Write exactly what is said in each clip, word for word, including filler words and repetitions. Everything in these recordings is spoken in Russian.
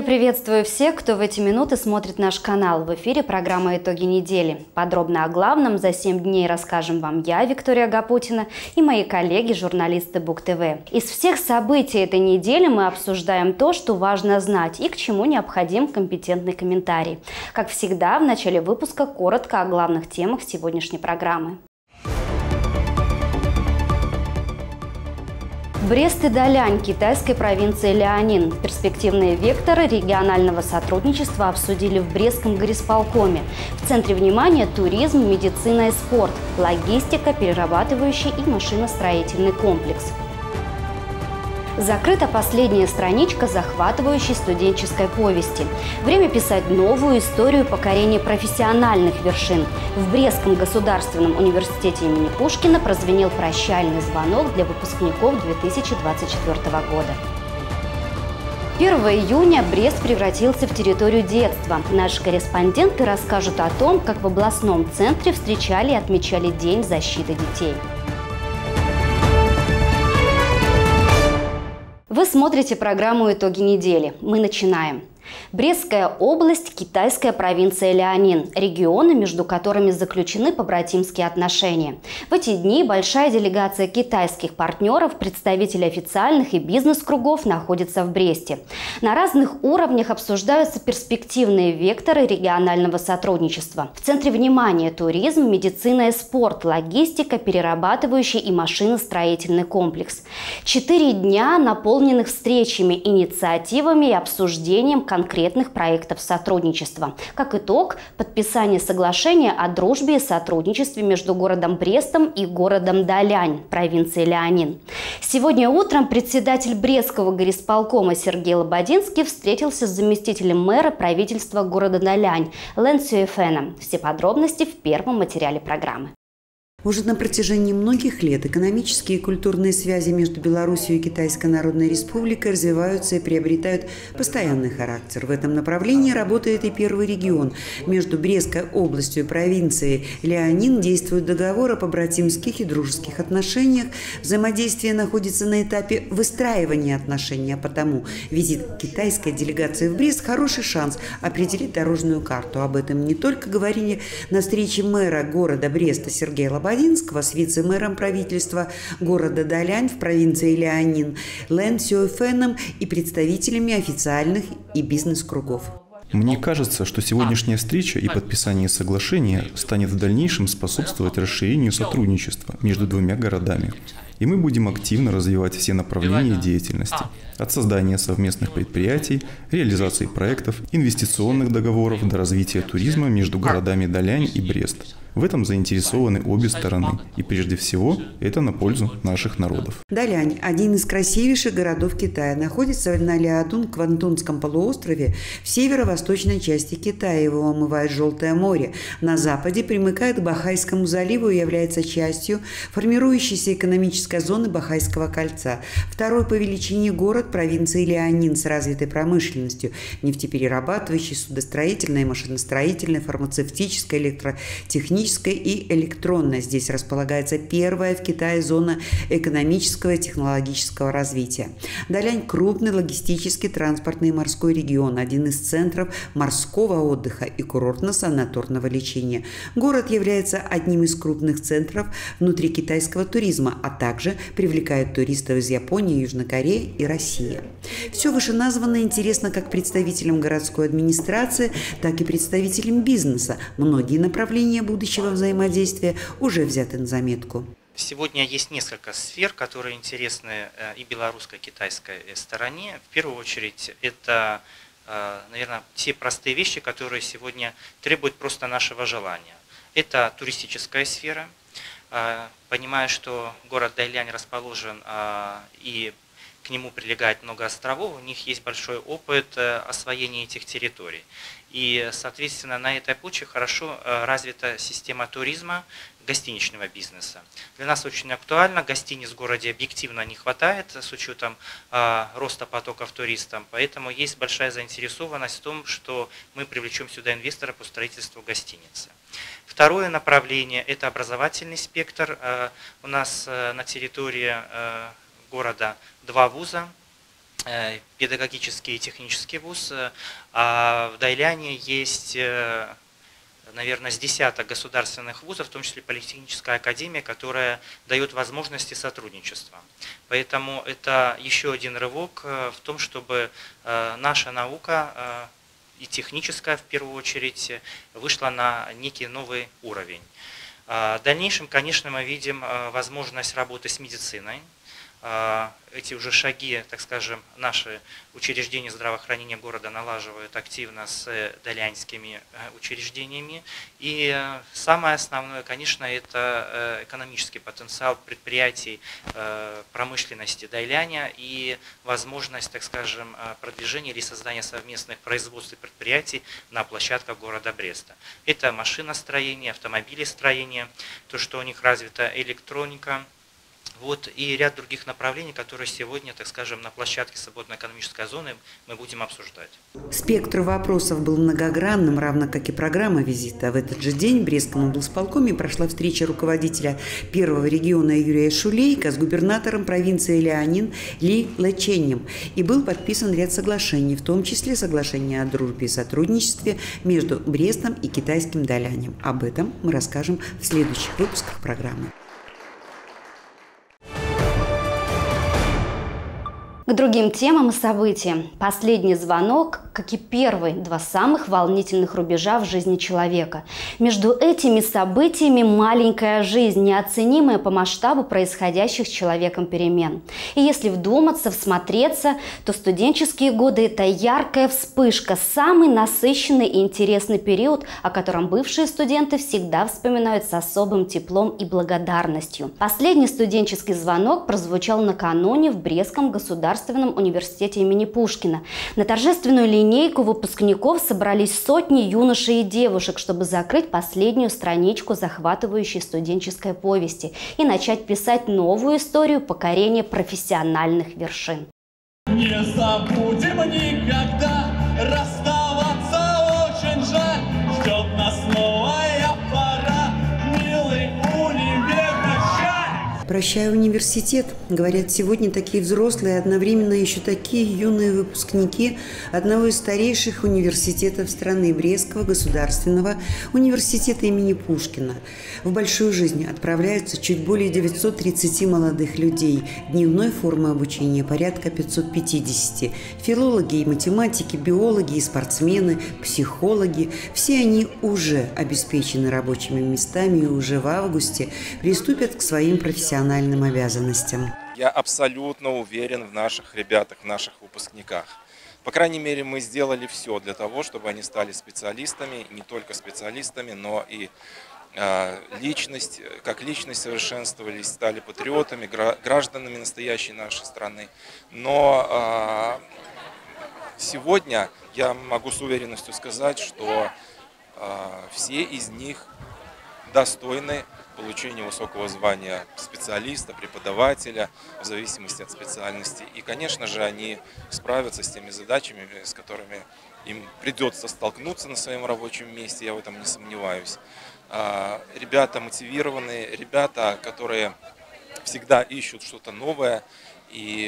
Я приветствую всех, кто в эти минуты смотрит наш канал. В эфире программа «Итоги недели». Подробно о главном за семь дней расскажем вам я, Виктория Агапутина, и мои коллеги, журналисты Буг-ТВ. Из всех событий этой недели мы обсуждаем то, что важно знать и к чему необходим компетентный комментарий. Как всегда, в начале выпуска коротко о главных темах сегодняшней программы. Брест и Далянь китайской провинции Ляонин. Перспективные векторы регионального сотрудничества обсудили в Брестском горисполкоме. В центре внимания туризм, медицина и спорт, логистика, перерабатывающий и машиностроительный комплекс. Закрыта последняя страничка захватывающей студенческой повести. Время писать новую историю покорения профессиональных вершин. В Брестском государственном университете имени Пушкина прозвенел прощальный звонок для выпускников две тысячи двадцать четвёртого года. первого июня Брест превратился в территорию детства. Наши корреспонденты расскажут о том, как в областном центре встречали и отмечали День защиты детей. Вы смотрите программу «Итоги недели». Мы начинаем. Брестская область, китайская провинция Ляонин, регионы, между которыми заключены побратимские отношения. В эти дни большая делегация китайских партнеров, представителей официальных и бизнес-кругов находится в Бресте. На разных уровнях обсуждаются перспективные векторы регионального сотрудничества. В центре внимания туризм, медицина и спорт, логистика, перерабатывающий и машиностроительный комплекс. Четыре дня, наполненных встречами, инициативами и обсуждением конкретных проектов сотрудничества. Как итог, подписание соглашения о дружбе и сотрудничестве между городом Брестом и городом Далянь, провинции Ляонин. Сегодня утром председатель Брестского горисполкома Сергей Лободинский встретился с заместителем мэра правительства города Далянь Лэн Сюэфэном. Все подробности в первом материале программы. Уже на протяжении многих лет экономические и культурные связи между Беларусью и Китайской Народной Республикой развиваются и приобретают постоянный характер. В этом направлении работает и первый регион. Между Брестской областью и провинцией Ляонин действует договор о побратимских и дружеских отношениях. Взаимодействие находится на этапе выстраивания отношений, а потому визит китайской делегации в Брест – хороший шанс определить дорожную карту. Об этом не только говорили на встрече мэра города Бреста Сергея Лободинского, с вице-мэром правительства города Далянь в провинции Ляонин Лэн Сюэфэном и представителями официальных и бизнес-кругов. Мне кажется, что сегодняшняя встреча и подписание соглашения станет в дальнейшем способствовать расширению сотрудничества между двумя городами. И мы будем активно развивать все направления деятельности. От создания совместных предприятий, реализации проектов, инвестиционных договоров до развития туризма между городами Далянь и Брест. В этом заинтересованы обе стороны, и прежде всего это на пользу наших народов. Далянь – один из красивейших городов Китая. Находится на Ляодун-Квантунском полуострове в северо-восточной части Китая. Его омывает Желтое море. На западе примыкает к Бахайскому заливу и является частью формирующейся экономической зоны Бахайского кольца. Второй по величине город провинции Ляонин с развитой промышленностью, нефтеперерабатывающей, судостроительной, машиностроительной, фармацевтической, электротехнической и электронно. Здесь располагается первая в Китае зона экономического и технологического развития. Далянь – крупный логистический, транспортный и морской регион, один из центров морского отдыха и курортно-санаторного лечения. Город является одним из крупных центров внутрикитайского туризма, а также привлекает туристов из Японии, Южной Кореи и России. Все вышеназванное интересно как представителям городской администрации, так и представителям бизнеса. Многие направления будущего взаимодействия уже взяты на заметку. Сегодня есть несколько сфер, которые интересны и белорусско-китайской стороне. В первую очередь это, наверное, те простые вещи, которые сегодня требуют просто нашего желания. Это туристическая сфера. Понимая, что город Далянь расположен и к нему прилегает много островов, у них есть большой опыт освоения этих территорий. И, соответственно, на этой почве хорошо развита система туризма, гостиничного бизнеса. Для нас очень актуально, гостиниц в городе объективно не хватает с учетом э, роста потоков туристов, поэтому есть большая заинтересованность в том, что мы привлечем сюда инвестора по строительству гостиницы. Второе направление – это образовательный спектр. Э, у нас э, на территории э, города два вуза. педагогический и технический вуз, а в Даляне есть, наверное, с десяток государственных вузов, в том числе Политехническая академия, которая дает возможности сотрудничества. Поэтому это еще один рывок в том, чтобы наша наука, и техническая в первую очередь, вышла на некий новый уровень. В дальнейшем, конечно, мы видим возможность работы с медициной. Эти уже шаги, так скажем, наши учреждения здравоохранения города налаживают активно с далянскими учреждениями. И самое основное, конечно, это экономический потенциал предприятий промышленности Даляня и возможность, так скажем, продвижения или создания совместных производств и предприятий на площадках города Бреста. Это машиностроение, автомобилестроение, то, что у них развита электроника. Вот и ряд других направлений, которые сегодня, так скажем, на площадке свободной экономической зоны мы будем обсуждать. Спектр вопросов был многогранным, равно как и программа визита. В этот же день в Брестском облсполкоме прошла встреча руководителя первого региона Юрия Шулейка с губернатором провинции Ляонин Ли Лаченем. И был подписан ряд соглашений, в том числе соглашение о дружбе и сотрудничестве между Брестом и китайским Далянем. Об этом мы расскажем в следующих выпусках программы. К другим темам и событиям. Последний звонок, как и первый, два самых волнительных рубежа в жизни человека. Между этими событиями маленькая жизнь, неоценимая по масштабу происходящих с человеком перемен. И если вдуматься, всмотреться, то студенческие годы – это яркая вспышка, самый насыщенный и интересный период, о котором бывшие студенты всегда вспоминают с особым теплом и благодарностью. Последний студенческий звонок прозвучал накануне в Брестском государственном университете имени Пушкина. На торжественную линейку выпускников собрались сотни юношей и девушек, чтобы закрыть последнюю страничку захватывающей студенческой повести и начать писать новую историю покорения профессиональных вершин. Не забудем никогда, расставаться очень жаль, ждет нас новая пора, милый универ, прощай! Прощай, университет! Говорят, сегодня такие взрослые, одновременно еще такие юные выпускники одного из старейших университетов страны – Брестского государственного университета имени Пушкина. В большую жизнь отправляются чуть более девятисот тридцати молодых людей. Дневной формы обучения порядка пятисот пятидесяти. Филологи и математики, биологи и спортсмены, психологи – все они уже обеспечены рабочими местами и уже в августе приступят к своим профессиональным обязанностям. Я абсолютно уверен в наших ребятах, в наших выпускниках. По крайней мере, мы сделали все для того, чтобы они стали специалистами, не только специалистами, но и э, личность, как личность совершенствовались, стали патриотами, гражданами настоящей нашей страны. Но э, сегодня я могу с уверенностью сказать, что э, все из них достойны получения высокого звания специалиста, преподавателя, в зависимости от специальности. И, конечно же, они справятся с теми задачами, с которыми им придется столкнуться на своем рабочем месте, я в этом не сомневаюсь. Ребята мотивированные, ребята, которые всегда ищут что-то новое, и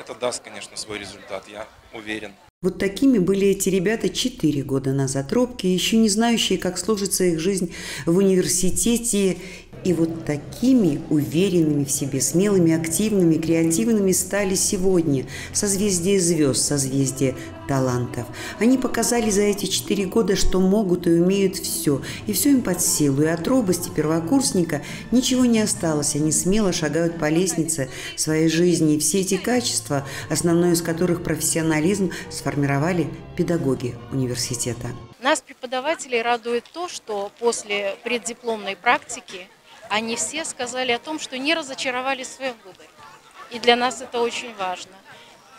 это даст, конечно, свой результат, я уверен. Вот такими были эти ребята четыре года назад, робкие, еще не знающие, как сложится их жизнь в университете. И вот такими уверенными в себе, смелыми, активными, креативными стали сегодня созвездие звезд, созвездие талантов. Они показали за эти четыре года, что могут и умеют все, и все им под силу. И от робости первокурсника ничего не осталось. Они смело шагают по лестнице своей жизни. И все эти качества, основное из которых профессионализм, сформировали педагоги университета. Нас, преподавателей, радует то, что после преддипломной практики они все сказали о том, что не разочаровали в своем выборе. И для нас это очень важно.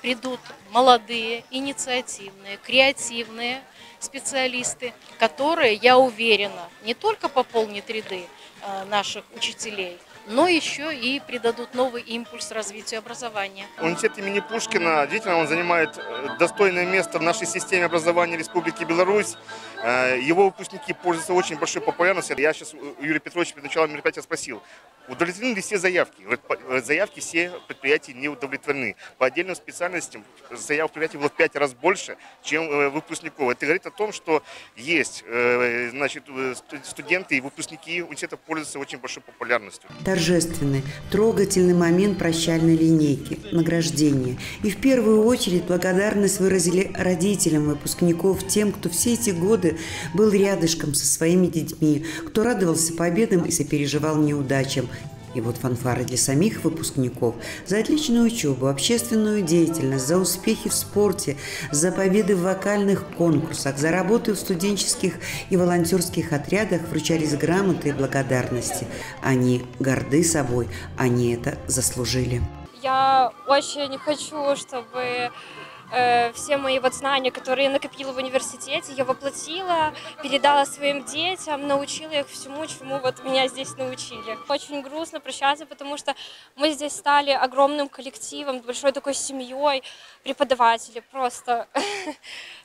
Придут молодые, инициативные, креативные специалисты, которые, я уверена, не только пополнят ряды наших учителей, но еще и придадут новый импульс развитию образования. Университет имени Пушкина, действительно, он занимает достойное место в нашей системе образования Республики Беларусь. Его выпускники пользуются очень большой популярностью. Я сейчас Юрий Петрович перед началом мероприятия спросил, Удовлетворены ли все заявки? Заявки все предприятия не удовлетворены. По отдельным специальностям заявок предприятий было в пять раз больше, чем выпускников. Это говорит о том, что есть, значит, студенты и выпускники университета пользуются очень большой популярностью. Торжественный, трогательный момент прощальной линейки, награждения. И в первую очередь благодарность выразили родителям выпускников, тем, кто все эти годы был рядышком со своими детьми, кто радовался победам и сопереживал неудачам. И вот фанфары для самих выпускников за отличную учебу, общественную деятельность, за успехи в спорте, за победы в вокальных конкурсах, за работу в студенческих и волонтерских отрядах вручались грамоты и благодарности. Они горды собой, они это заслужили. Я очень хочу, чтобы э, все мои вот знания, которые я накопила в университете, я воплотила, передала своим детям, научила их всему, чему вот меня здесь научили. Очень грустно прощаться, потому что мы здесь стали огромным коллективом, большой такой семьей, преподаватели просто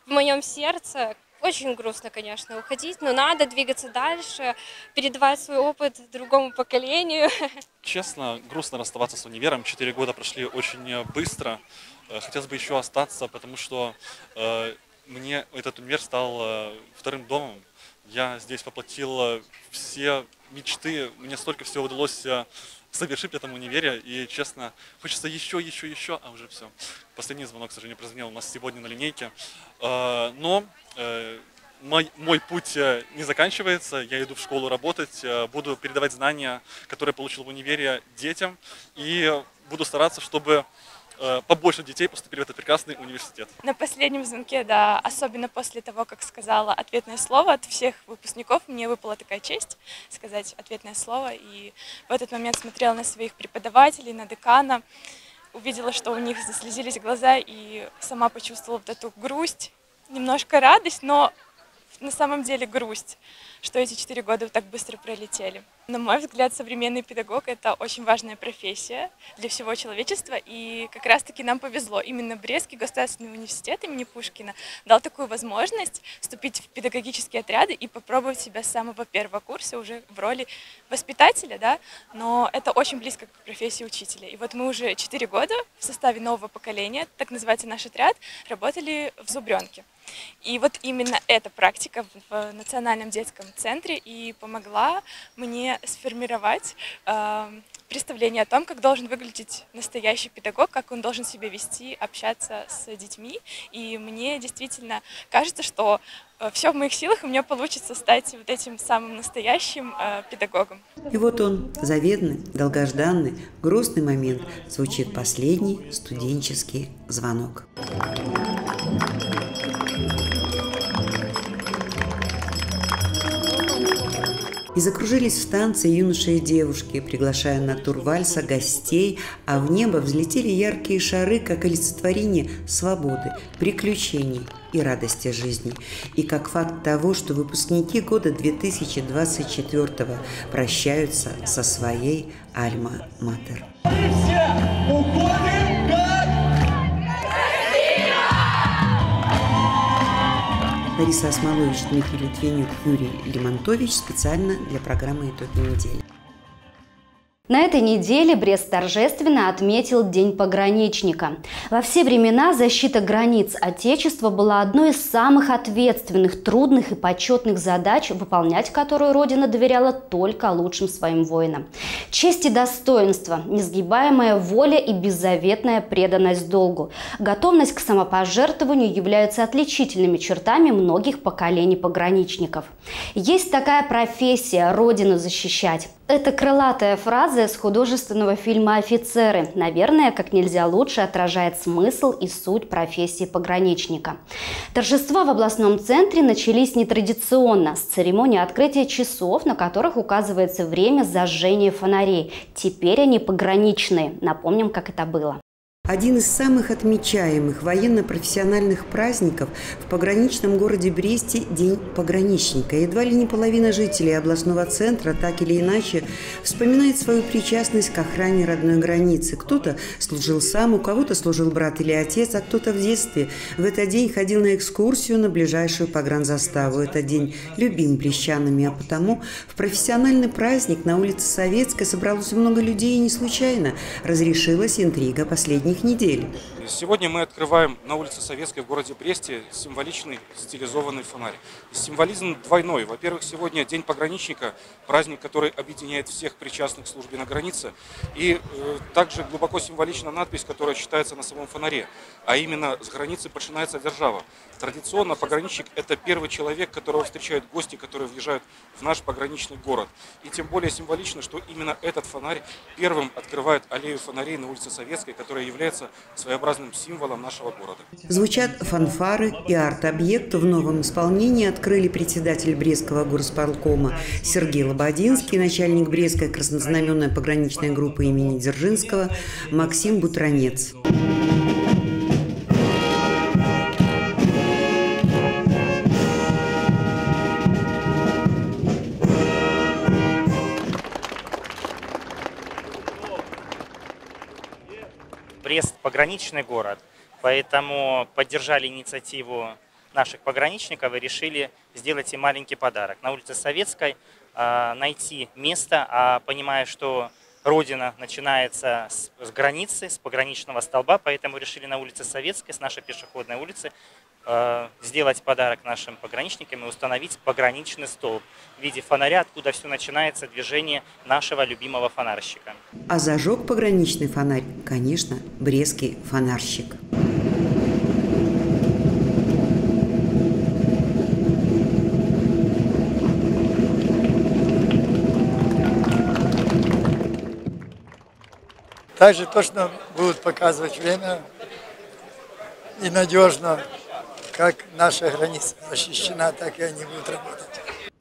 в моем сердце. Очень грустно, конечно, уходить, но надо двигаться дальше, передавать свой опыт другому поколению. Честно, грустно расставаться с универом. Четыре года прошли очень быстро. Хотелось бы еще остаться, потому что э, мне этот универ стал э, вторым домом. Я здесь воплотил все мечты. Мне столько всего удалось совершить в этом универе. И, честно, хочется еще, еще, еще. А уже все. Последний звонок, к сожалению, прозвенел у нас сегодня на линейке. Э, но... Мой, мой путь не заканчивается, я иду в школу работать, буду передавать знания, которые получил в универе, детям, и буду стараться, чтобы побольше детей поступили в этот прекрасный университет. На последнем звонке, да, особенно после того, как сказала ответное слово от всех выпускников, мне выпала такая честь сказать ответное слово, и в этот момент смотрела на своих преподавателей, на декана, увидела, что у них заслезились глаза, и сама почувствовала вот эту грусть. Немножко радость, но на самом деле грусть, что эти четыре года так быстро пролетели. На мой взгляд, современный педагог – это очень важная профессия для всего человечества, и как раз-таки нам повезло. Именно Брестский государственный университет имени Пушкина дал такую возможность вступить в педагогические отряды и попробовать себя с самого первого курса уже в роли воспитателя, да? Но это очень близко к профессии учителя. И вот мы уже четыре года в составе нового поколения, так называется наш отряд, работали в Зубрёнке. И вот именно эта практика в Национальном детском центре и помогла мне сформировать э, представление о том, как должен выглядеть настоящий педагог, как он должен себя вести, общаться с детьми. И мне действительно кажется, что все в моих силах, у меня получится стать вот этим самым настоящим э, педагогом. И вот он, заветный, долгожданный, грустный момент, звучит последний студенческий звонок. И закружились в танце юноши и девушки, приглашая на тур вальса гостей, а в небо взлетели яркие шары, как олицетворение свободы, приключений и радости жизни. И как факт того, что выпускники года две тысячи двадцать четвёртого прощаются со своей альма-матер. Лариса Осмолович, Дмитрий Литвинюк, Юрий Лимонтович. Специально для программы «Итоги недели». На этой неделе Брест торжественно отметил День пограничника. Во все времена защита границ Отечества была одной из самых ответственных, трудных и почетных задач, выполнять которую Родина доверяла только лучшим своим воинам. Честь и достоинство, несгибаемая воля и беззаветная преданность долгу, готовность к самопожертвованию являются отличительными чертами многих поколений пограничников. Есть такая профессия – Родину защищать. Это крылатая фраза из художественного фильма «Офицеры». Наверное, как нельзя лучше отражает смысл и суть профессии пограничника. Торжества в областном центре начались нетрадиционно, с церемонии открытия часов, на которых указывается время зажжения фонарей. Теперь они пограничные. Напомним, как это было. один из самых отмечаемых военно-профессиональных праздников в пограничном городе Бресте – День пограничника. Едва ли не половина жителей областного центра так или иначе вспоминает свою причастность к охране родной границы. Кто-то служил сам, у кого-то служил брат или отец, а кто-то в детстве в этот день ходил на экскурсию на ближайшую погранзаставу. Этот день любим брестчанами, а потому в профессиональный праздник на улице Советской собралось много людей, и не случайно разрешилась интрига последних недель. Сегодня мы открываем на улице Советской в городе Бресте символичный стилизованный фонарь. Символизм двойной. Во-первых, сегодня День пограничника, праздник, который объединяет всех причастных к службе на границе. И э, также глубоко символична надпись, которая читается на самом фонаре, а именно «С границы начинается держава». Традиционно пограничник – это первый человек, которого встречают гости, которые въезжают в наш пограничный город. И тем более символично, что именно этот фонарь первым открывает аллею фонарей на улице Советской, которая является своеобразным символом нашего города. Звучат фанфары, и арт-объект в новом исполнении открыли председатель Брестского горосполкома Сергей Лободинский, начальник Брестской краснознаменной пограничной группы имени Дзержинского Максим Бутранец. Брест – пограничный город, поэтому поддержали инициативу наших пограничников и решили сделать им маленький подарок. На улице Советской найти место, а понимая, что Родина начинается с границы, с пограничного столба, поэтому решили на улице Советской, с нашей пешеходной улицы, сделать подарок нашим пограничникам и установить пограничный столб в виде фонаря, откуда все начинается движение нашего любимого фонарщика. А зажег пограничный фонарь, конечно, брестский фонарщик. Также точно будут показывать время и надежно. Как наша граница защищена, так и они будут работать.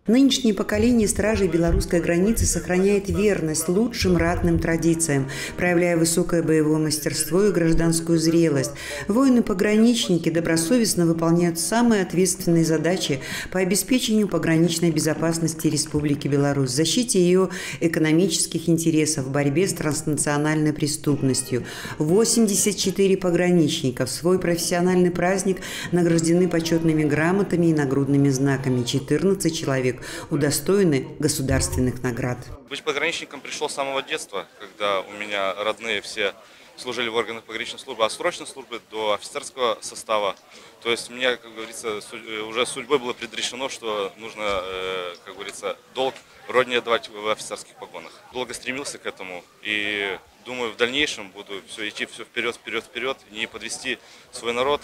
Нынешнее поколение стражей белорусской границы сохраняет верность лучшим ратным традициям, проявляя высокое боевое мастерство и гражданскую зрелость. Воины-пограничники добросовестно выполняют самые ответственные задачи по обеспечению пограничной безопасности Республики Беларусь, защите ее экономических интересов, борьбе с транснациональной преступностью. восемьдесят четыре пограничников в свой профессиональный праздник награждены почетными грамотами и нагрудными знаками. четырнадцать человек удостоены государственных наград. Быть пограничником пришло с самого детства, когда у меня родные все служили в органах пограничной службы, от срочной службы до офицерского состава. То есть мне, как говорится, уже судьбой было предрешено, что нужно, как говорится, долг родине отдавать в офицерских погонах. Долго стремился к этому и думаю, в дальнейшем буду все идти все вперед, вперед, вперед, не подвести свой народ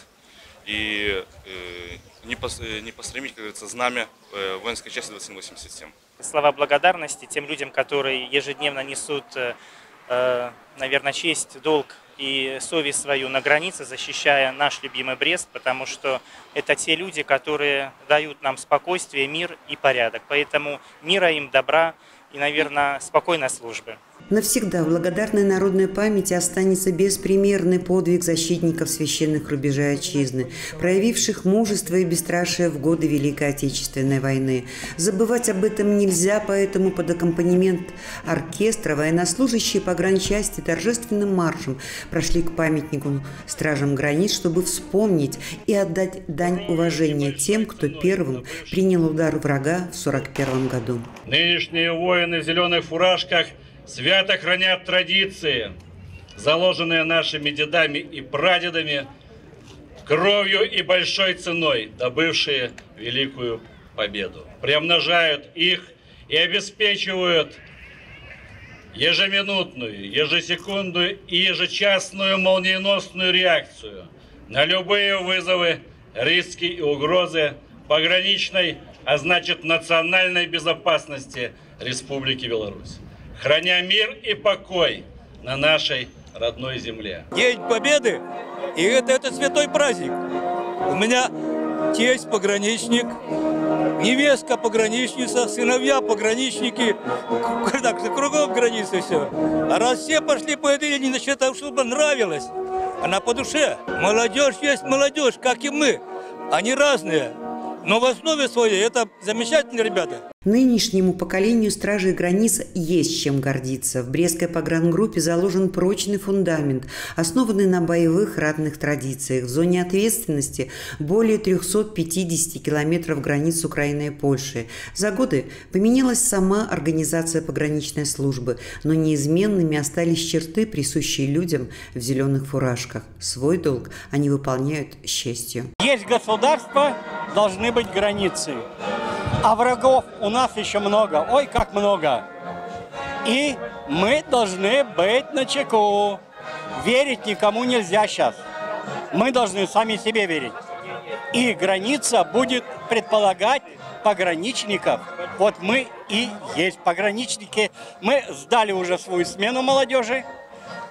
и э, не, пос, не посрамить, как говорится, знамя э, воинской части двадцать семь восемьдесят семь. Слова благодарности тем людям, которые ежедневно несут, э, наверное, честь, долг и совесть свою на границе, защищая наш любимый Брест, потому что это те люди, которые дают нам спокойствие, мир и порядок. Поэтому мира им, добра и, наверное, спокойной службы. Навсегда в благодарной народной памяти останется беспримерный подвиг защитников священных рубежей Отчизны, проявивших мужество и бесстрашие в годы Великой Отечественной войны. Забывать об этом нельзя, поэтому под аккомпанемент оркестра военнослужащие погранчасти торжественным маршем прошли к памятнику стражам границ, чтобы вспомнить и отдать дань уважения тем, кто первым принял удар врага в сорок первом году. Нынешние воины в зеленых фуражках свято хранят традиции, заложенные нашими дедами и прадедами, кровью и большой ценой, добывшие великую победу. Приумножают их и обеспечивают ежеминутную, ежесекундную и ежечасную молниеносную реакцию на любые вызовы, риски и угрозы пограничной, а значит национальной безопасности Республики Беларусь, храня мир и покой на нашей родной земле. День Победы, и это, это святой праздник. У меня тесть пограничник, невестка пограничница, сыновья пограничники, так, кругом границы все. А раз все пошли по этой линии, насчет того, чтобы нравилось, она по душе. Молодежь есть молодежь, как и мы. Они разные, но в основе своей это замечательные ребята. Нынешнему поколению стражей границ есть чем гордиться. В Брестской погрангруппе заложен прочный фундамент, основанный на боевых ратных традициях. В зоне ответственности более трёхсот пятидесяти километров границ Украины и Польши. За годы поменялась сама организация пограничной службы, но неизменными остались черты, присущие людям в зеленых фуражках. Свой долг они выполняют с честью. Есть государство, должны быть границы. А врагов у нас еще много, ой, как много. И мы должны быть начеку. Верить никому нельзя сейчас. Мы должны сами себе верить. И граница будет предполагать пограничников. Вот мы и есть пограничники. Мы сдали уже свою смену молодежи,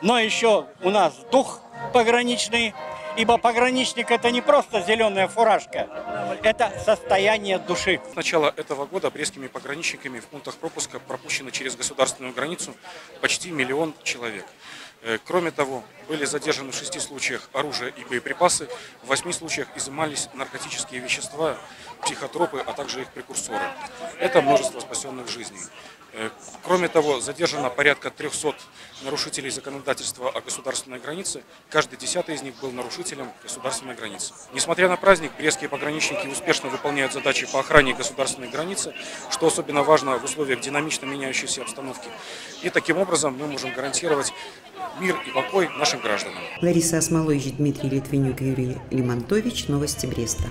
но еще у нас дух пограничный. Ибо пограничник – это не просто зеленая фуражка, это состояние души. С начала этого года брестскими пограничниками в пунктах пропуска пропущено через государственную границу почти миллион человек. Кроме того, были задержаны в шести случаях оружие и боеприпасы, в восьми случаях изымались наркотические вещества, психотропы, а также их прекурсоры. Это множество спасенных жизней. Кроме того, задержано порядка трёхсот нарушителей законодательства о государственной границе. Каждый десятый из них был нарушителем государственной границы. Несмотря на праздник, брестские пограничники успешно выполняют задачи по охране государственной границы, что особенно важно в условиях динамично меняющейся обстановки. И таким образом мы можем гарантировать мир и покой нашим гражданам. Лариса Осмолович, Дмитрий Литвинюк, Юрий Лимонтович. Новости Бреста.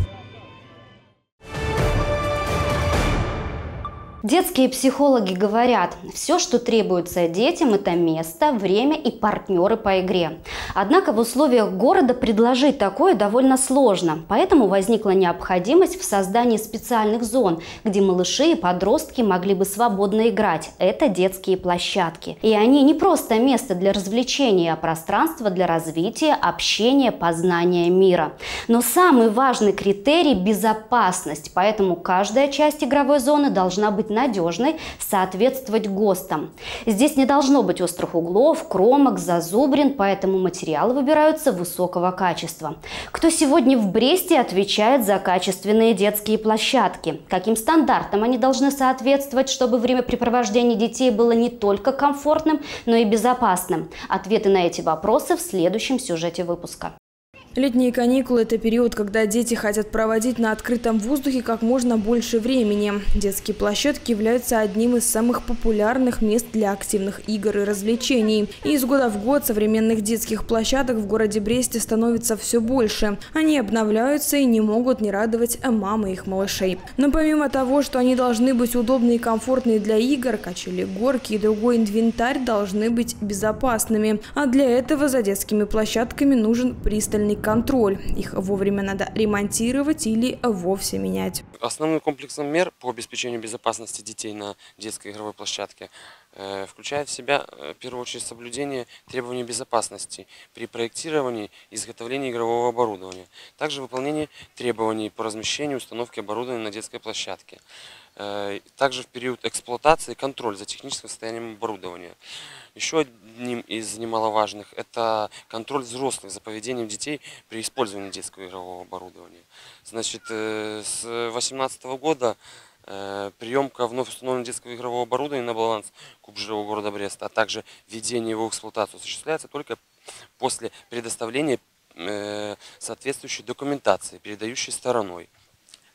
Детские психологи говорят, все, что требуется детям, это место, время и партнеры по игре. Однако в условиях города предложить такое довольно сложно. Поэтому возникла необходимость в создании специальных зон, где малыши и подростки могли бы свободно играть. Это детские площадки. И они не просто место для развлечения, а пространство для развития, общения, познания мира. Но самый важный критерий – безопасность. Поэтому каждая часть игровой зоны должна быть надежной, соответствовать ГОСТам. Здесь не должно быть острых углов, кромок, зазубрин, поэтому материалы выбираются высокого качества. Кто сегодня в Бресте отвечает за качественные детские площадки? Каким стандартам они должны соответствовать, чтобы времяпрепровождение детей было не только комфортным, но и безопасным? Ответы на эти вопросы в следующем сюжете выпуска. Летние каникулы – это период, когда дети хотят проводить на открытом воздухе как можно больше времени. Детские площадки являются одним из самых популярных мест для активных игр и развлечений. И из года в год современных детских площадок в городе Бресте становится все больше. Они обновляются и не могут не радовать мамы их малышей. Но помимо того, что они должны быть удобны и комфортны для игр, качели, горки и другой инвентарь должны быть безопасными. А для этого за детскими площадками нужен пристальный контроль. контроль. Их вовремя надо ремонтировать или вовсе менять. Основным комплексом мер по обеспечению безопасности детей на детской игровой площадке включает в себя, в первую очередь, соблюдение требований безопасности при проектировании и изготовлении игрового оборудования, также выполнение требований по размещению и установке оборудования на детской площадке, также в период эксплуатации контроль за техническим состоянием оборудования. Еще одним из немаловажных – это контроль взрослых за поведением детей при использовании детского игрового оборудования. Значит, с две тысячи восемнадцатого года приемка вновь установленного детского игрового оборудования на баланс КУПЖО города Бреста, а также введение его в эксплуатацию осуществляется только после предоставления соответствующей документации, передающей стороной,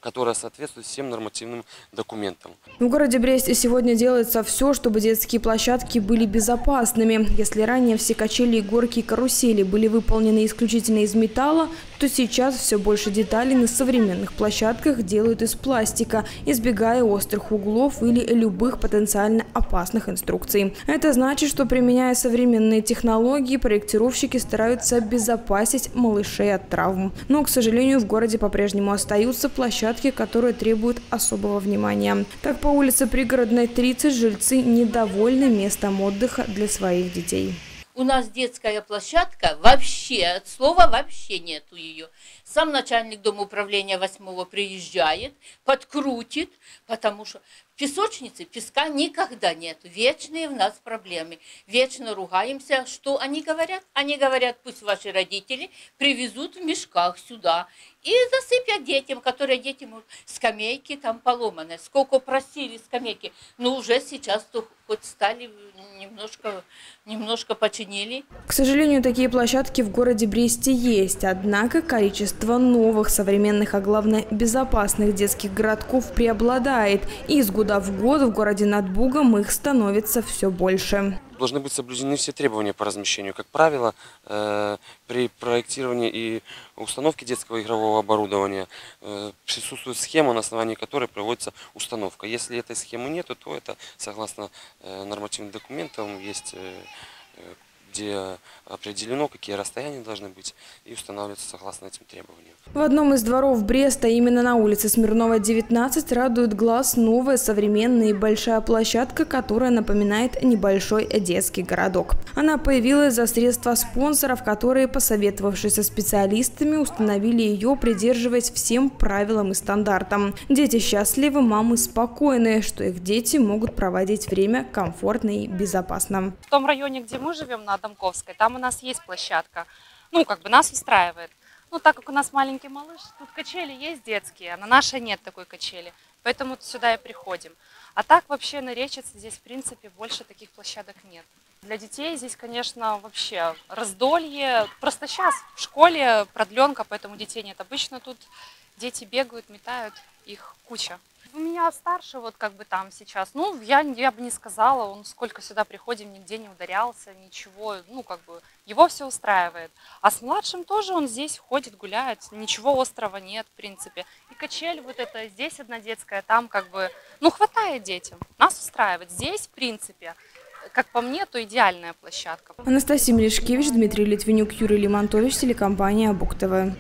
которая соответствует всем нормативным документам. В городе Бресте сегодня делается все, чтобы детские площадки были безопасными. Если ранее все качели, горки и карусели были выполнены исключительно из металла, то сейчас все больше деталей на современных площадках делают из пластика, избегая острых углов или любых потенциально опасных инструкций. Это значит, что, применяя современные технологии, проектировщики стараются обезопасить малышей от травм. Но, к сожалению, в городе по-прежнему остаются площадки, которые требуют особого внимания. Так, по улице Пригородной тридцать жильцы недовольны местом отдыха для своих детей. У нас детская площадка вообще, от слова вообще нету ее. Сам начальник дома управления восьмого приезжает, подкрутит, потому что песочницы песка никогда нет. Вечные в нас проблемы. Вечно ругаемся. Что они говорят? Они говорят, пусть ваши родители привезут в мешках сюда и засыпят детям, которые дети могут. Скамейки там поломаны. Сколько просили скамейки. Но уже сейчас хоть стали, немножко, немножко починили. К сожалению, такие площадки в городе Бресте есть. Однако количество новых, современных, а главное безопасных детских городков преобладает. И из года в год в городе над Бугом их становится все больше. Должны быть соблюдены все требования по размещению. Как правило, при проектировании и установке детского игрового оборудования присутствует схема, на основании которой проводится установка. Если этой схемы нет, то это, согласно нормативным документам, есть, где определено, какие расстояния должны быть, и устанавливаться согласно этим требованиям. В одном из дворов Бреста, именно на улице Смирнова, девятнадцать, радует глаз новая, современная и большая площадка, которая напоминает небольшой детский городок. Она появилась за средства спонсоров, которые, посоветовавшись со специалистами, установили ее, придерживаясь всем правилам и стандартам. Дети счастливы, мамы спокойны, что их дети могут проводить время комфортно и безопасно. В том районе, где мы живем, на Домковской, там у нас есть площадка, ну как бы нас устраивает. Ну так как у нас маленький малыш, тут качели есть детские, а на нашей нет такой качели, поэтому сюда и приходим. А так вообще на Речице здесь в принципе больше таких площадок нет. Для детей здесь, конечно, вообще раздолье, просто сейчас в школе продленка, поэтому детей нет. Обычно тут дети бегают, метают, их куча. У меня старше, вот как бы там сейчас, ну, я, я бы не сказала, он сколько сюда приходим, нигде не ударялся, ничего, ну, как бы, его все устраивает. А с младшим тоже он здесь ходит, гуляет, ничего острого нет, в принципе. И качель вот это, здесь одна детская, там как бы, ну, хватает детям, нас устраивает. Здесь, в принципе, как по мне, то идеальная площадка. Анастасия Мелешкевич, Дмитрий Литвинюк, Юрий Лимонтович, телекомпания Буг-ТВ.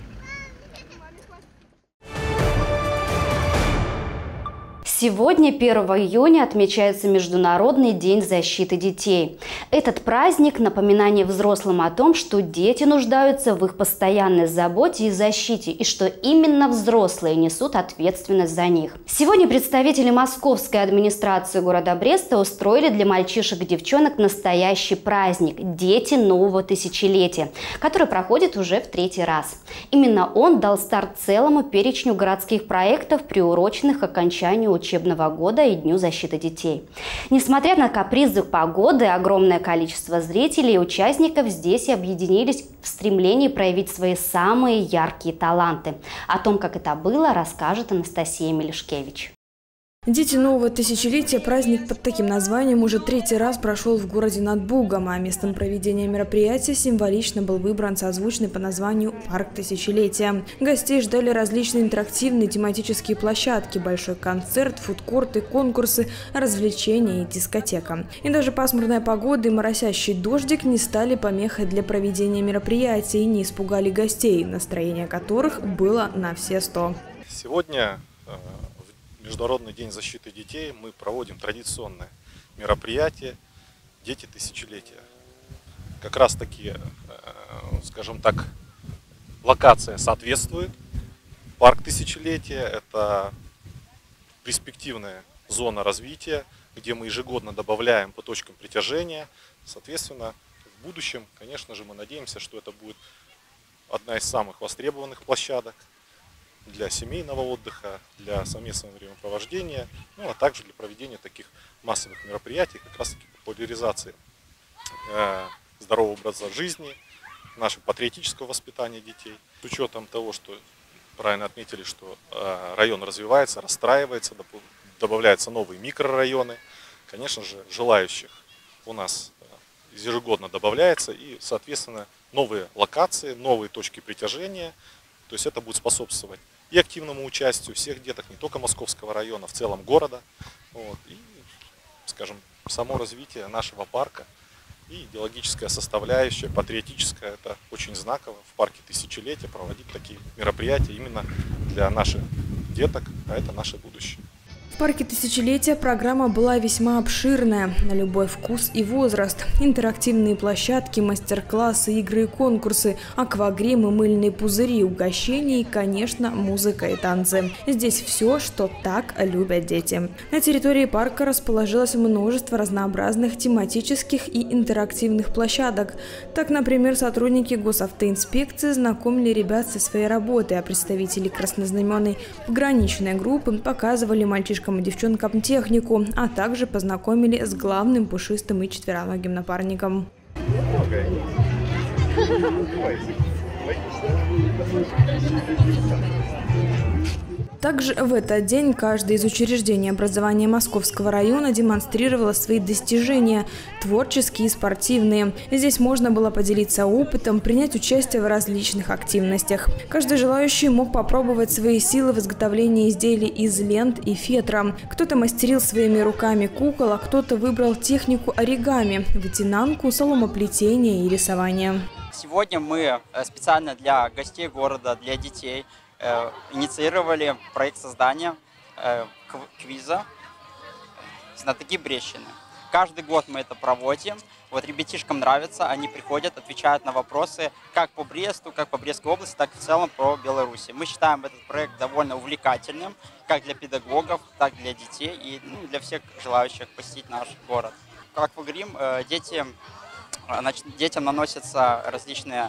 Сегодня, первого июня, отмечается Международный день защиты детей. Этот праздник – напоминание взрослым о том, что дети нуждаются в их постоянной заботе и защите, и что именно взрослые несут ответственность за них. Сегодня представители московской администрации города Бреста устроили для мальчишек и девчонок настоящий праздник – Дети нового тысячелетия, который проходит уже в третий раз. Именно он дал старт целому перечню городских проектов, приуроченных к окончанию учебного учебного года и Дню защиты детей. Несмотря на капризы погоды, огромное количество зрителей и участников здесь объединились в стремлении проявить свои самые яркие таланты. О том, как это было, расскажет Анастасия Мелешкевич. Дети нового тысячелетия, праздник под таким названием, уже третий раз прошел в городе над Бугом, а местом проведения мероприятия символично был выбран созвучный по названию «Парк тысячелетия». Гостей ждали различные интерактивные тематические площадки, большой концерт, фудкорты, конкурсы, развлечения и дискотека. И даже пасмурная погода и моросящий дождик не стали помехой для проведения мероприятий и не испугали гостей, настроение которых было на все сто. Сегодня Международный день защиты детей, мы проводим традиционное мероприятие «Дети тысячелетия». Как раз таки, скажем так, локация соответствует. Парк тысячелетия – это перспективная зона развития, где мы ежегодно добавляем по точкам притяжения. Соответственно, в будущем, конечно же, мы надеемся, что это будет одна из самых востребованных площадок для семейного отдыха, для совместного времяпровождения, ну а также для проведения таких массовых мероприятий, как раз таки популяризации э, здорового образа жизни, нашего патриотического воспитания детей. С учетом того, что правильно отметили, что э, район развивается, расстраивается, добавляются новые микрорайоны, конечно же, желающих у нас ежегодно добавляется, и, соответственно, новые локации, новые точки притяжения. То есть это будет способствовать и активному участию всех деток, не только Московского района, в целом города, вот, и, скажем, само развитие нашего парка, и идеологическая составляющая, патриотическая, это очень знаково. В парке тысячелетия проводить такие мероприятия именно для наших деток, а это наше будущее. В парке тысячелетия программа была весьма обширная, на любой вкус и возраст. Интерактивные площадки, мастер-классы, игры и конкурсы, аквагримы, мыльные пузыри, угощения и, конечно, музыка и танцы. Здесь все, что так любят дети. На территории парка расположилось множество разнообразных тематических и интерактивных площадок. Так, например, сотрудники госавтоинспекции знакомили ребят со своей работой, а представители краснознаменной пограничной группы показывали мальчишкам и девчонкам технику, а также познакомили с главным пушистым и четвероногим напарником. Также в этот день каждое из учреждений образования Московского района демонстрировало свои достижения – творческие и спортивные. Здесь можно было поделиться опытом, принять участие в различных активностях. Каждый желающий мог попробовать свои силы в изготовлении изделий из лент и фетра. Кто-то мастерил своими руками кукол, а кто-то выбрал технику оригами – вытянанку, соломоплетение и рисование. Сегодня мы специально для гостей города, для детей – инициировали проект создания квиза «Знатоки Брещины». Каждый год мы это проводим. Вот ребятишкам нравится, они приходят, отвечают на вопросы как по Бресту, как по Брестской области, так и в целом про Беларусь. Мы считаем этот проект довольно увлекательным, как для педагогов, так и для детей и ну, для всех желающих посетить наш город. Как в Грим, дети, значит, детям наносятся различные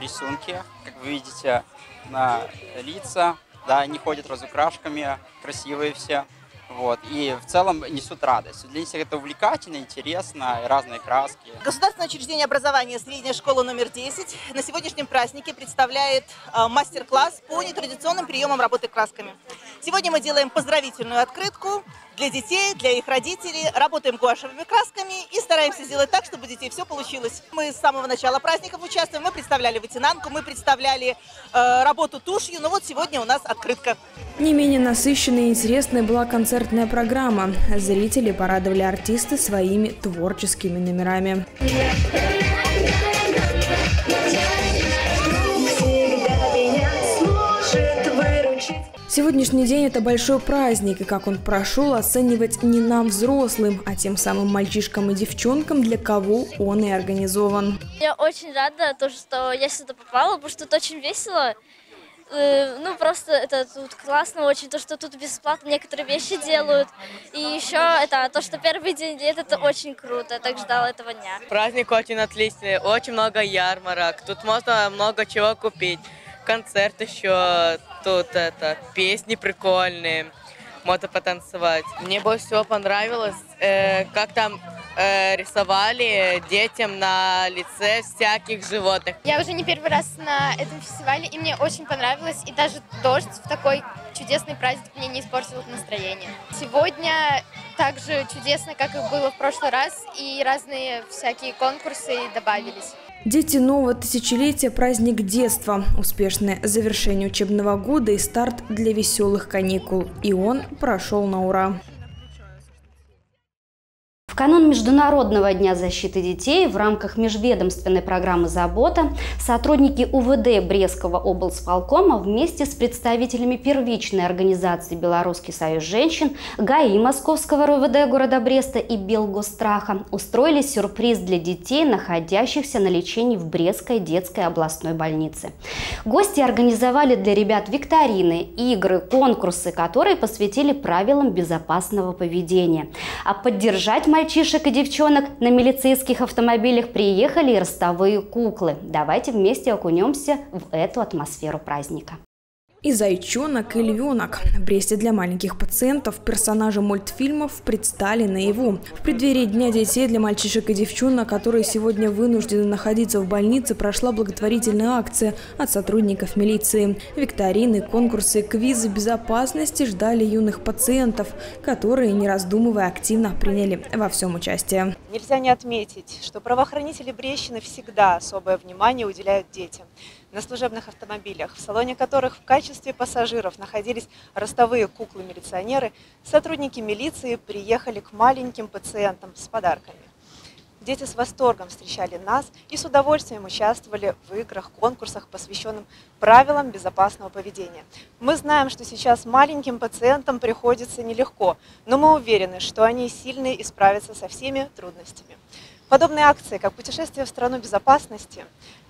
рисунки, как вы видите, на лица, да, они ходят разукрашками, красивые все, вот, и в целом несут радость. Для них это увлекательно, интересно, разные краски. Государственное учреждение образования «Средняя школа номер десять» на сегодняшнем празднике представляет мастер-класс по нетрадиционным приемам работы красками. Сегодня мы делаем поздравительную открытку для детей, для их родителей, работаем гуашевыми красками и стараемся сделать так, чтобы у детей все получилось. Мы с самого начала праздников участвуем, мы представляли вытянанку, мы представляли э, работу тушью, но вот сегодня у нас открытка. Не менее насыщенной и интересной была концертная программа. Зрители порадовали артисты своими творческими номерами. Сегодняшний день – это большой праздник, и как он прошел, оценивать не нам, взрослым, а тем самым мальчишкам и девчонкам, для кого он и организован. Я очень рада, то, что я сюда попала, потому что тут очень весело. Ну, просто это тут классно очень, то, что тут бесплатно некоторые вещи делают. И еще это то, что первый день лет, это очень круто, я так ждала этого дня. Праздник очень отличный, очень много ярмарок, тут можно много чего купить. Концерт еще, тут это, песни прикольные, можно потанцевать. Мне больше всего понравилось, э, как там э, рисовали детям на лице всяких животных. Я уже не первый раз на этом фестивале, и мне очень понравилось. И даже дождь в такой чудесный праздник мне не испортил настроение. Сегодня так же чудесно, как и было в прошлый раз, и разные всякие конкурсы добавились. Дети нового тысячелетия – праздник детства, успешное завершение учебного года и старт для веселых каникул. И он прошел на ура. В канун Международного дня защиты детей в рамках межведомственной программы «Забота» сотрудники У В Д Брестского облсполкома вместе с представителями первичной организации «Белорусский союз женщин», ГАИ Московского Р У В Д города Бреста и Белгостраха устроили сюрприз для детей, находящихся на лечении в Брестской детской областной больнице. Гости организовали для ребят викторины, игры, конкурсы, которые посвятили правилам безопасного поведения. А поддержать мальчиков Мальчишек и девчонок на милицейских автомобилях приехали и ростовые куклы. Давайте вместе окунемся в эту атмосферу праздника. И зайчонок, и львенок. В Бресте для маленьких пациентов персонажи мультфильмов предстали наяву. В преддверии Дня детей для мальчишек и девчонок, которые сегодня вынуждены находиться в больнице, прошла благотворительная акция от сотрудников милиции. Викторины, конкурсы, квизы безопасности ждали юных пациентов, которые, не раздумывая, активно приняли во всем участие. Нельзя не отметить, что правоохранители Брещины всегда особое внимание уделяют детям. На служебных автомобилях, в салоне которых в качестве пассажиров находились ростовые куклы-милиционеры, сотрудники милиции приехали к маленьким пациентам с подарками. Дети с восторгом встречали нас и с удовольствием участвовали в играх, конкурсах, посвященных правилам безопасного поведения. Мы знаем, что сейчас маленьким пациентам приходится нелегко, но мы уверены, что они сильны и справятся со всеми трудностями. Подобные акции, как «Путешествие в страну безопасности»,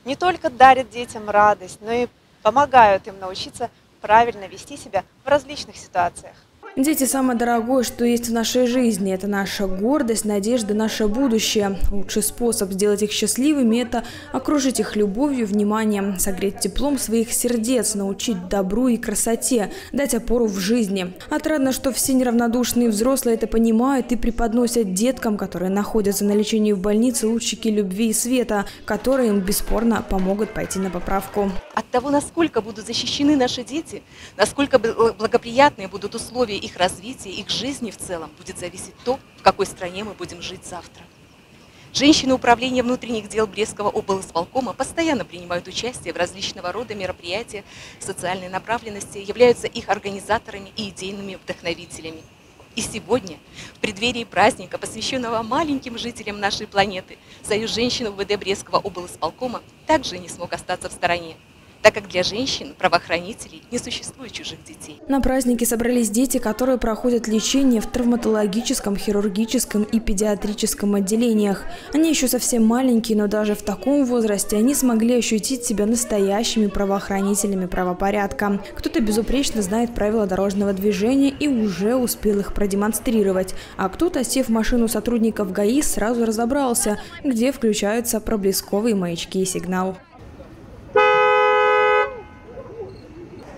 не только дарят детям радость, но и помогают им научиться правильно вести себя в различных ситуациях. Дети – самое дорогое, что есть в нашей жизни. Это наша гордость, надежда, наше будущее. Лучший способ сделать их счастливыми – это окружить их любовью, вниманием, согреть теплом своих сердец, научить добру и красоте, дать опору в жизни. Отрадно, что все неравнодушные взрослые это понимают и преподносят деткам, которые находятся на лечении в больнице, лучики любви и света, которые им бесспорно помогут пойти на поправку. От того, насколько будут защищены наши дети, насколько благоприятные будут условия их развития, их жизни в целом, будет зависеть то, в какой стране мы будем жить завтра. Женщины Управления внутренних дел Брестского облсполкома постоянно принимают участие в различного рода мероприятиях социальной направленности, являются их организаторами и идейными вдохновителями. И сегодня, в преддверии праздника, посвященного маленьким жителям нашей планеты, Союз женщин УВД Брестского облсполкома также не смог остаться в стороне, так как для женщин, правоохранителей, не существует чужих детей. На празднике собрались дети, которые проходят лечение в травматологическом, хирургическом и педиатрическом отделениях. Они еще совсем маленькие, но даже в таком возрасте они смогли ощутить себя настоящими правоохранителями правопорядка. Кто-то безупречно знает правила дорожного движения и уже успел их продемонстрировать. А кто-то, сев в машину сотрудников ГАИ, сразу разобрался, где включаются проблесковые маячки и сигнал.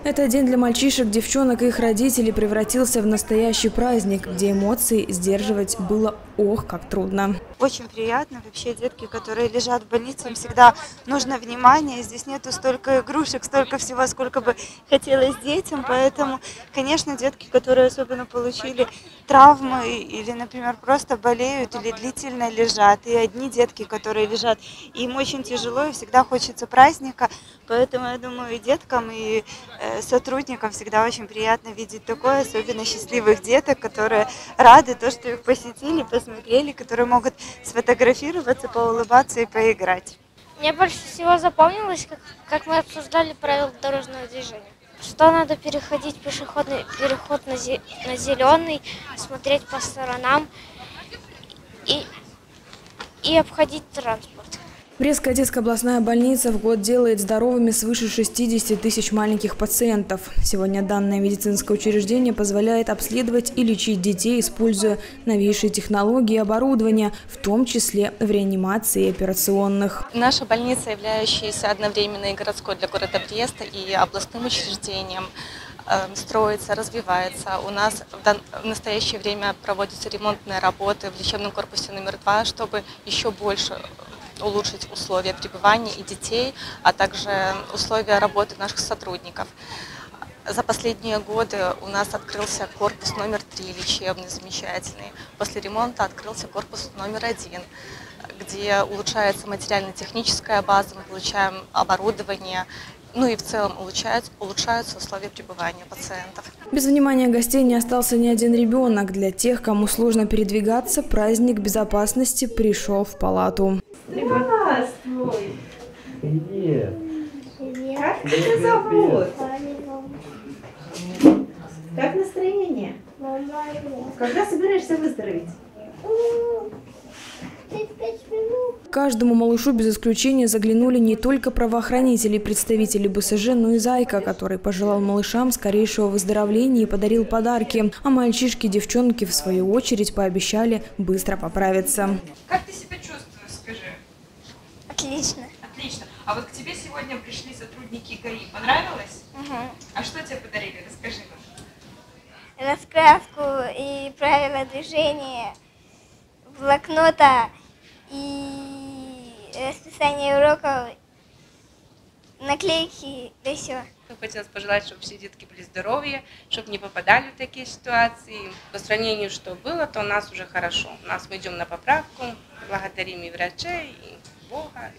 Этот день для мальчишек, девчонок и их родителей превратился в настоящий праздник, где эмоции сдерживать было ох, как трудно. Очень приятно. Вообще детки, которые лежат в больнице, им всегда нужно внимание. Здесь нету столько игрушек, столько всего, сколько бы хотелось детям. Поэтому, конечно, детки, которые особенно получили травмы или, например, просто болеют или длительно лежат. И одни детки, которые лежат, им очень тяжело и всегда хочется праздника. Поэтому, я думаю, и деткам, и сотрудникам всегда очень приятно видеть такое, особенно счастливых деток, которые рады то, что их посетили, посмотрели, которые могут сфотографироваться, поулыбаться и поиграть. Мне больше всего запомнилось, как, как мы обсуждали правила дорожного движения. Что надо переходить пешеходный переход на, зе, на зеленый, смотреть по сторонам и, и обходить транспорт. Брестская детская областная больница в год делает здоровыми свыше шестидесяти тысяч маленьких пациентов. Сегодня данное медицинское учреждение позволяет обследовать и лечить детей, используя новейшие технологии и оборудование, в том числе в реанимации и операционных. Наша больница, являющаяся одновременно и городской для города Бреста, и областным учреждением, строится, развивается. У нас в настоящее время проводятся ремонтные работы в лечебном корпусе номер два, чтобы еще больше улучшить условия пребывания и детей, а также условия работы наших сотрудников. За последние годы у нас открылся корпус номер три, лечебный, замечательный. После ремонта открылся корпус номер один, где улучшается материально-техническая база, мы получаем оборудование, ну и в целом улучшаются, улучшаются условия пребывания пациентов. Без внимания гостей не остался ни один ребенок. Для тех, кому сложно передвигаться, праздник безопасности пришел в палату. Здравствуй! Привет! Привет! Как тебя зовут? Привет. Как настроение? Нормально. Когда собираешься выздороветь? Каждому малышу без исключения заглянули не только правоохранители и представители БСЖ, но и Зайка, который пожелал малышам скорейшего выздоровления и подарил подарки. А мальчишки и девчонки, в свою очередь, пообещали быстро поправиться. Как ты себя чувствуешь, скажи? Отлично. Отлично. А вот к тебе сегодня пришли сотрудники ГАИ. Понравилось? Угу. А что тебе подарили? Расскажи нам. Раскраску и правила движения, блокнота и расписание уроков, наклейки, да и все. Хотелось пожелать, чтобы все детки были здоровы, чтобы не попадали в такие ситуации. По сравнению, что было, то у нас уже хорошо. У нас мы идем на поправку, благодарим и врачей, и Бога.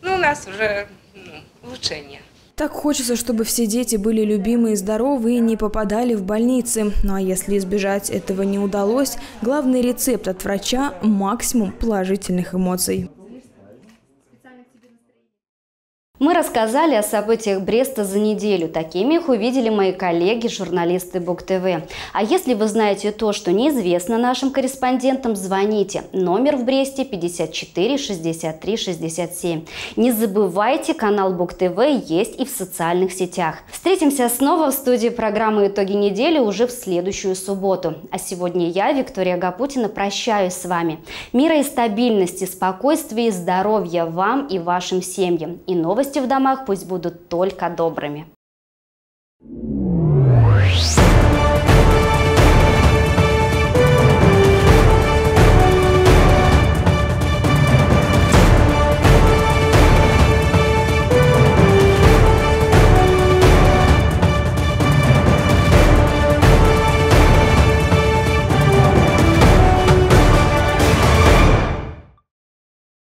Ну, у нас уже ну, улучшение. Так хочется, чтобы все дети были любимы и здоровы и не попадали в больницы. Ну а если избежать этого не удалось, главный рецепт от врача – максимум положительных эмоций. Мы рассказали о событиях Бреста за неделю. Такими их увидели мои коллеги, журналисты Буг-ТВ. А если вы знаете то, что неизвестно нашим корреспондентам, звоните. Номер в Бресте пятьдесят четыре шестьдесят три шестьдесят семь. Не забывайте, канал Буг-ТВ есть и в социальных сетях. Встретимся снова в студии программы «Итоги недели» уже в следующую субботу. А сегодня я, Виктория Агапутина, прощаюсь с вами. Мира и стабильности, спокойствия и здоровья вам и вашим семьям. И новости в домах пусть будут только добрыми.